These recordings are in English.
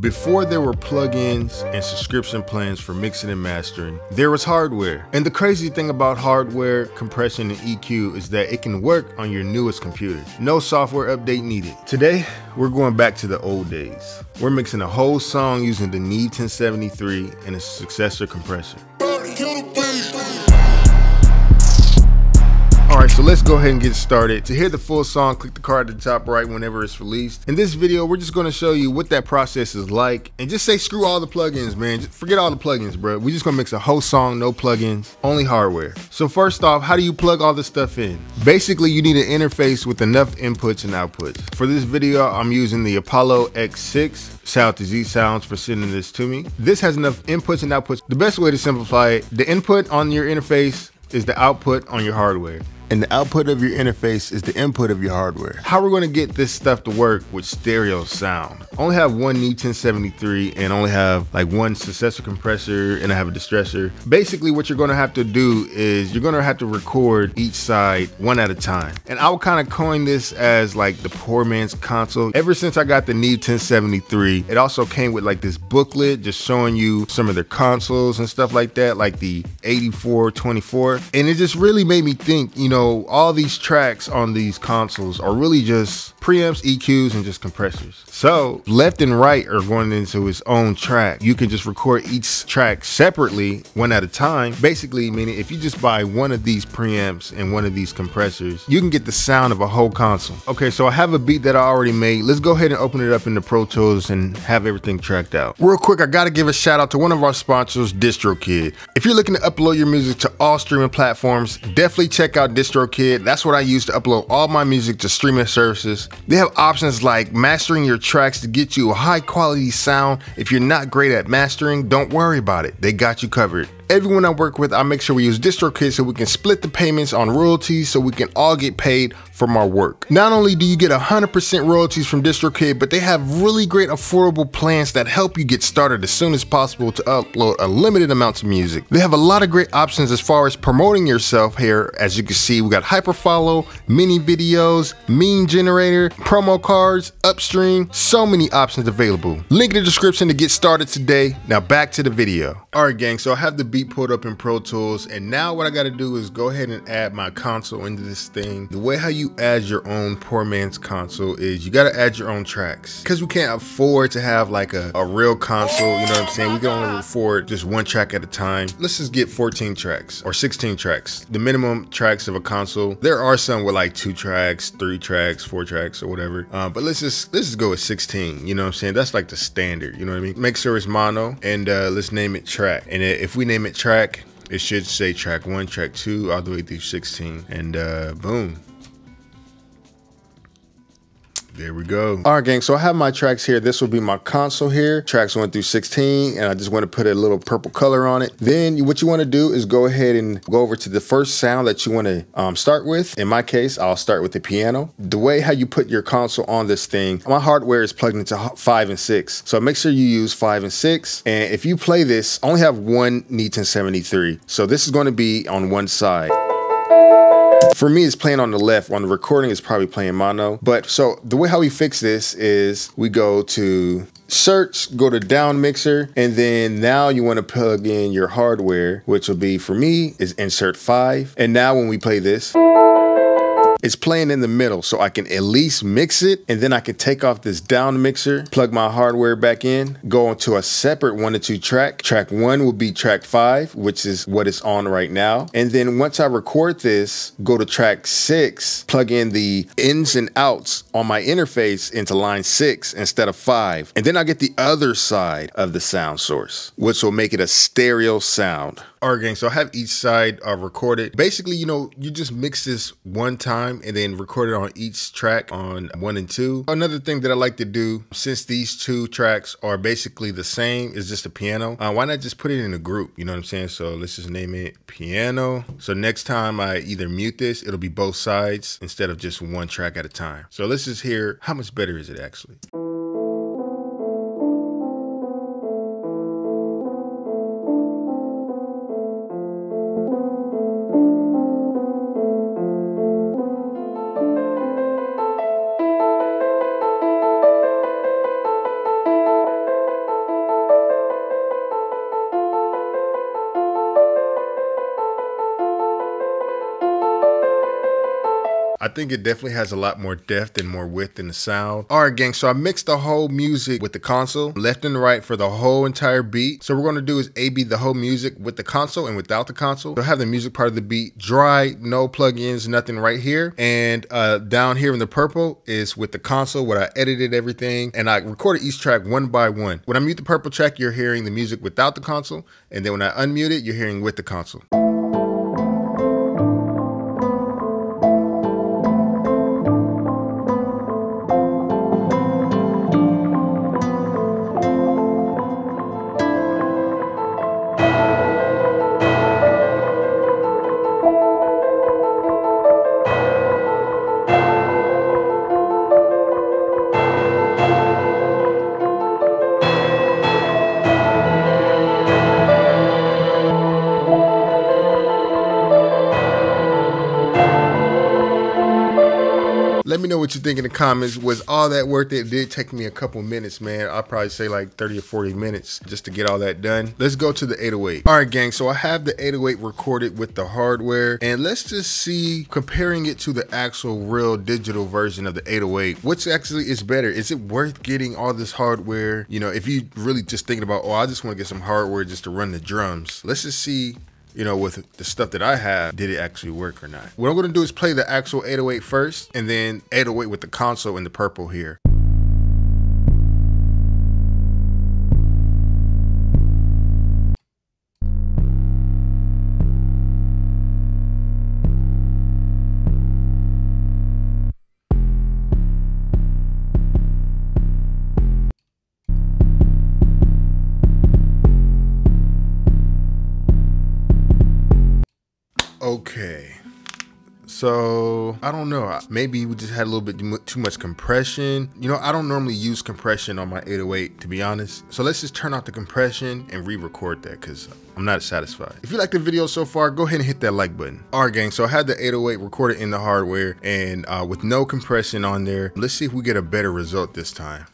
Before there were plugins and subscription plans for mixing and mastering, there was hardware. And the crazy thing about hardware, compression, and EQ is that it can work on your newest computer. No software update needed. Today, we're going back to the old days. We're mixing a whole song using the Neve 1073 and its successor compressor. Alright, so let's go ahead and get started. To hear the full song, click the card at the top right whenever it's released. In this video, we're just going to show you what that process is like. And just say screw all the plugins, man. Just forget all the plugins, bro. We're just going to mix a whole song, no plugins, only hardware. So first off, how do you plug all this stuff in? Basically, you need an interface with enough inputs and outputs. For this video, I'm using the Apollo X6. Shout out to Z Sounds for sending this to me. This has enough inputs and outputs. The best way to simplify it, the input on your interface is the output on your hardware. And the output of your interface is the input of your hardware. How we're gonna get this stuff to work with stereo sound. I only have one Neve 1073 and only have like one successor compressor, and I have a distressor. Basically what you're gonna have to do is you're gonna have to record each side one at a time. And I would kind of coin this as like the poor man's console. Ever since I got the Neve 1073, it also came with like this booklet just showing you some of their consoles and stuff like that, like the 8424. And it just really made me think, you know, all these tracks on these consoles are really just preamps, EQs, and just compressors. So left and right are going into its own track. You can just record each track separately, one at a time. Basically, meaning if you just buy one of these preamps and one of these compressors, you can get the sound of a whole console. Okay, so I have a beat that I already made. Let's go ahead and open it up into Pro Tools and have everything tracked out. Real quick, I gotta give a shout out to one of our sponsors, DistroKid. If you're looking to upload your music to all streaming platforms, definitely check out DistroKid. That's what I use to upload all my music to streaming services. They have options like mastering your tracks to get you a high quality sound. If you're not great at mastering, don't worry about it. They got you covered. Everyone I work with, I make sure we use DistroKid so we can split the payments on royalties so we can all get paid from our work. Not only do you get 100% royalties from DistroKid, but they have really great affordable plans that help you get started as soon as possible to upload a limited amount of music. They have a lot of great options as far as promoting yourself here. As you can see, we got HyperFollow, mini videos, meme generator, promo cards, Upstream, so many options available. Link in the description to get started today. Now back to the video. All right, gang, so I have the beat pulled up in Pro Tools, and now what I got to do is go ahead and add my console into this thing. The way how you add your own poor man's console is you got to add your own tracks, because we can't afford to have like a real console, you know what I'm saying? We can only afford just one track at a time. Let's just get 14 tracks or 16 tracks, the minimum tracks of a console. There are some with like 2 tracks, 3 tracks, 4 tracks or whatever, but let's just go with 16, you know what I'm saying? That's like the standard, you know what I mean? Make sure it's mono, and let's name it track. And if we name it track, it should say track 1, track 2, all the way through 16, and boom, there we go. All right, gang, so I have my tracks here. This will be my console here, tracks 1 through 16, and I just want to put a little purple color on it. Then what you want to do is go ahead and go over to the first sound that you want to start with. In my case, I'll start with the piano. The way how you put your console on this thing, my hardware is plugged into 5 and 6, so make sure you use 5 and 6. And if you play this, I only have one Neve 1073, so this is going to be on one side. For me, it's playing on the left. On the recording, it's probably playing mono. But so the way how we fix this is we go to search, go to down mixer, and then now you want to plug in your hardware, which will be, for me, is insert 5. And now when we play this, it's playing in the middle, so I can at least mix it, and then I can take off this down mixer, plug my hardware back in, go into a separate 1 and 2 track. Track 1 will be track 5, which is what it's on right now. And then once I record this, go to track 6, plug in the ins and outs on my interface into line 6 instead of 5. And then I'll get the other side of the sound source, which will make it a stereo sound. All right, gang, so I have each side recorded. Basically, you know, you just mix this one time and then record it on each track on 1 and 2. Another thing that I like to do, since these two tracks are basically the same, is just a piano. Why not just put it in a group? You know what I'm saying? So let's just name it piano. So next time I either mute this, it'll be both sides instead of just one track at a time. So let's just hear how much better is it actually. I think it definitely has a lot more depth and more width in the sound. All right, gang, so I mixed the whole music with the console, left and right for the whole entire beat. So what we're gonna do is A-B the whole music with the console and without the console. We'll have the music part of the beat dry, no plugins, nothing right here. And down here in the purple is with the console, what I edited everything, and I recorded each track one by one. When I mute the purple track, you're hearing the music without the console, and then when I unmute it, you're hearing with the console. Let me know what you think in the comments. Was all that worth it? It did take me a couple minutes, man. I'll probably say like 30 or 40 minutes just to get all that done. Let's go to the 808. All right, gang, so I have the 808 recorded with the hardware, and let's just see, comparing it to the actual real digital version of the 808, which actually is better. Is it worth getting all this hardware? You know, if you really just thinking about, oh, I just want to get some hardware just to run the drums. Let's just see, you know, with the stuff that I have, did it actually work or not? What I'm gonna do is play the actual 808 first, and then 808 with the console in the purple here. Okay, so I don't know, maybe we just had a little bit too much compression. You know, I don't normally use compression on my 808, to be honest. So let's just turn off the compression and re-record that, because I'm not satisfied. If you like the video so far, go ahead and hit that like button. All right, gang, so I had the 808 recorded in the hardware and with no compression on there. Let's see if we get a better result this time.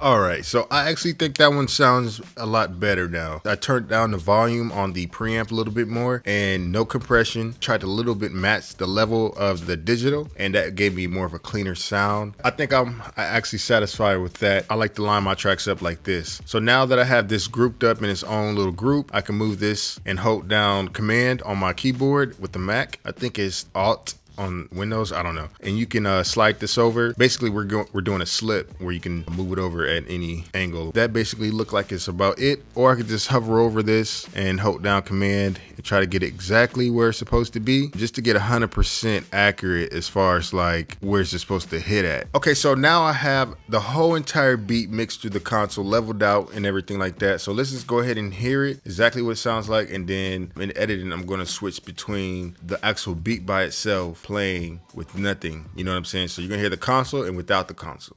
All right, so I actually think that one sounds a lot better now. I turned down the volume on the preamp a little bit more and no compression. Tried to a little bit match the level of the digital, and that gave me more of a cleaner sound. I think I'm actually satisfied with that. I like to line my tracks up like this. So now that I have this grouped up in its own little group, I can move this and hold down command on my keyboard with the Mac. I think it's Alt on Windows, I don't know. And you can slide this over. Basically, we're doing a slip where you can move it over at any angle. That basically looked like it's about it. Or I could just hover over this and hold down command and try to get it exactly where it's supposed to be, just to get 100% accurate as far as like where it's supposed to hit at. Okay, so now I have the whole entire beat mixed through the console, leveled out and everything like that. So let's just go ahead and hear it, exactly what it sounds like. And then in editing, I'm gonna switch between the actual beat by itself playing with nothing, you know what I'm saying? So you're gonna hear the console and without the console.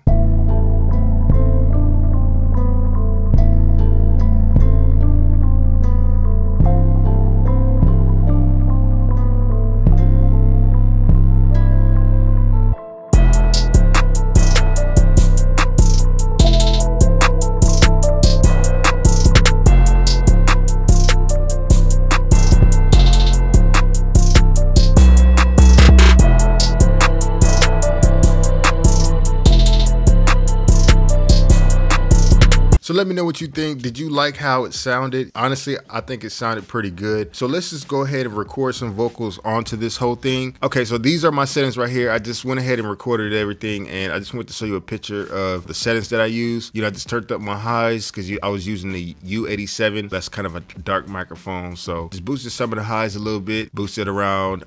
So let me know what you think. Did you like how it sounded? Honestly, I think it sounded pretty good. So let's just go ahead and record some vocals onto this whole thing. Okay, so these are my settings right here. I just went ahead and recorded everything, and I just want to show you a picture of the settings that I use. You know, I just turned up my highs because I was using the U87. That's kind of a dark microphone. So just boosted some of the highs a little bit, boosted around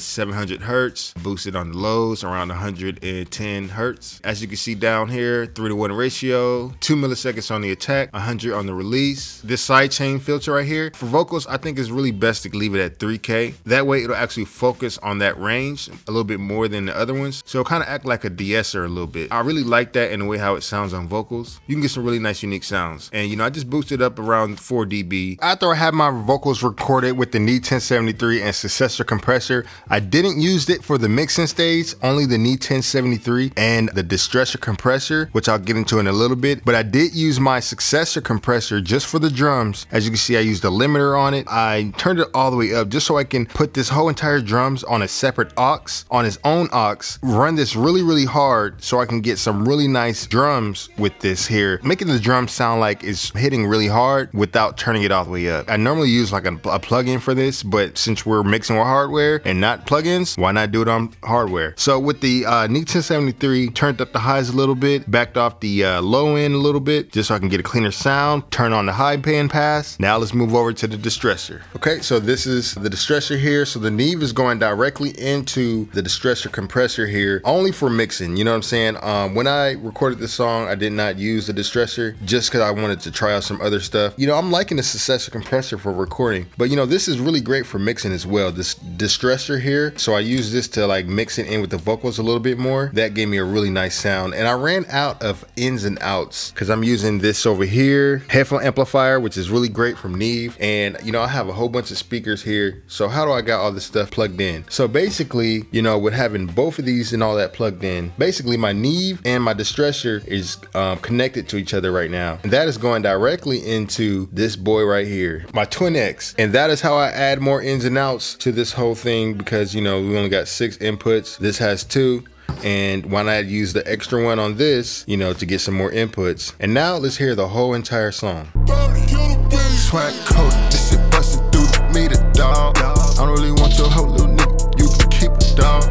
700 hertz, boosted on the lows around 110 hertz. As you can see down here, 3:1 ratio, 2 milliseconds on the attack, 100 on the release. This sidechain filter right here, for vocals, I think it's really best to leave it at 3K. That way it'll actually focus on that range a little bit more than the other ones. So it'll kind of act like a de-esser a little bit. I really like that in the way how it sounds on vocals. You can get some really nice, unique sounds. And you know, I just boosted up around 4 dB. After I had my vocals recorded with the Neve 1073 and Successor compressor, I didn't use it for the mixing stage, only the Neve 1073 and the Distressor compressor, which I'll get into in a little bit. But I did use my Successor compressor just for the drums. As you can see, I used a limiter on it. I turned it all the way up just so I can put this whole entire drums on a separate aux, on its own aux, run this really, really hard so I can get some really nice drums with this here, making the drum sound like it's hitting really hard without turning it all the way up. I normally use like a plugin for this, but since we're mixing with hardware and not plugins, why not do it on hardware? So with the Neve 1073, turned up the highs a little bit, backed off the low end a little bit, just so I can get a cleaner sound, turn on the high pan pass. Now let's move over to the Distressor. Okay, so this is the Distressor here. So the Neve is going directly into the Distressor compressor here, only for mixing, you know what I'm saying? When I recorded this song, I did not use the Distressor just because I wanted to try out some other stuff. You know, I'm liking the Successor compressor for recording, but you know, this is really great for mixing as well, this Distressor here. So I use this to like mix it in with the vocals a little bit more. That gave me a really nice sound. And I ran out of ins and outs because I'm using this over here, headphone amplifier, which is really great from Neve. And you know, I have a whole bunch of speakers here. So how do I got all this stuff plugged in? So basically, you know, with having both of these and all that plugged in, basically my Neve and my Distressor is connected to each other right now. And that is going directly into this boy right here, my Twin X. And that is how I add more ins and outs to this whole thing because, you know, we only got 6 inputs. This has 2. And why not use the extra one on this, you know, to get some more inputs. And now let's hear the whole entire song. Swag coat, this shit bustin' through the meter, dawg. I don't really want your whole little nigga, you can keep it, dawg.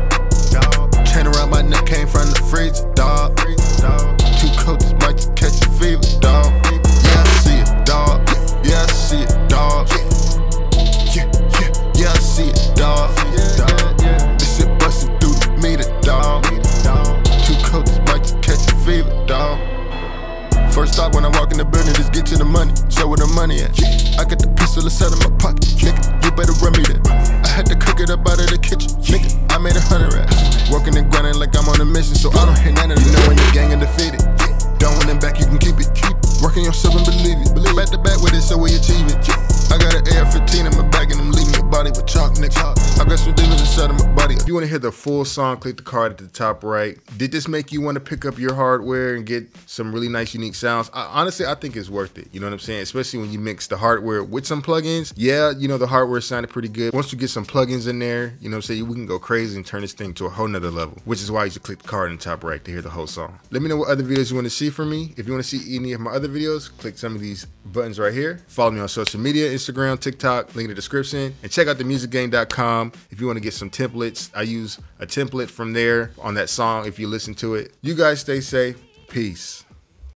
Chain around my neck came from the fridge, dawg. Two coaches might just catch a fever, dawg. Yeah, I see it, dawg. Yeah, I see it, dawg. Yeah, yeah, yeah, I see it, dawg. This shit bustin' through the meter, dawg. Two coaches might just catch a fever, dawg. First stop when I walk in the building, just get to the money, show where the money at. I got the pistol inside of my pocket, nigga, you better run me that. I had to cook it up out of the kitchen, nigga, I made 100 racks. Working and grinding like I'm on a mission, so I don't hit none of that. You know when your gang are defeated, don't win them back, you can keep it. Working yourself and believe it, back to back with it, so we achieve it. I got an AR-15 in my bag and I'm leaving your body with chalk, nigga. I got some demons inside of my body. If you want to hear the full song, click the card at the top right. Did this make you want to pick up your hardware and get some really nice, unique sounds? Honestly, I think it's worth it. You know what I'm saying? Especially when you mix the hardware with some plugins. Yeah, you know, the hardware sounded pretty good. Once you get some plugins in there, you know what I'm saying? We can go crazy and turn this thing to a whole nother level, which is why you should click the card in the top right to hear the whole song. Let me know what other videos you want to see from me. If you want to see any of my other videos, click some of these buttons right here. Follow me on social media, Instagram, TikTok, link in the description, and check out themusicgang.com if you want to get some templates. I use a template from there on that song if you listen to it. You guys stay safe. Peace.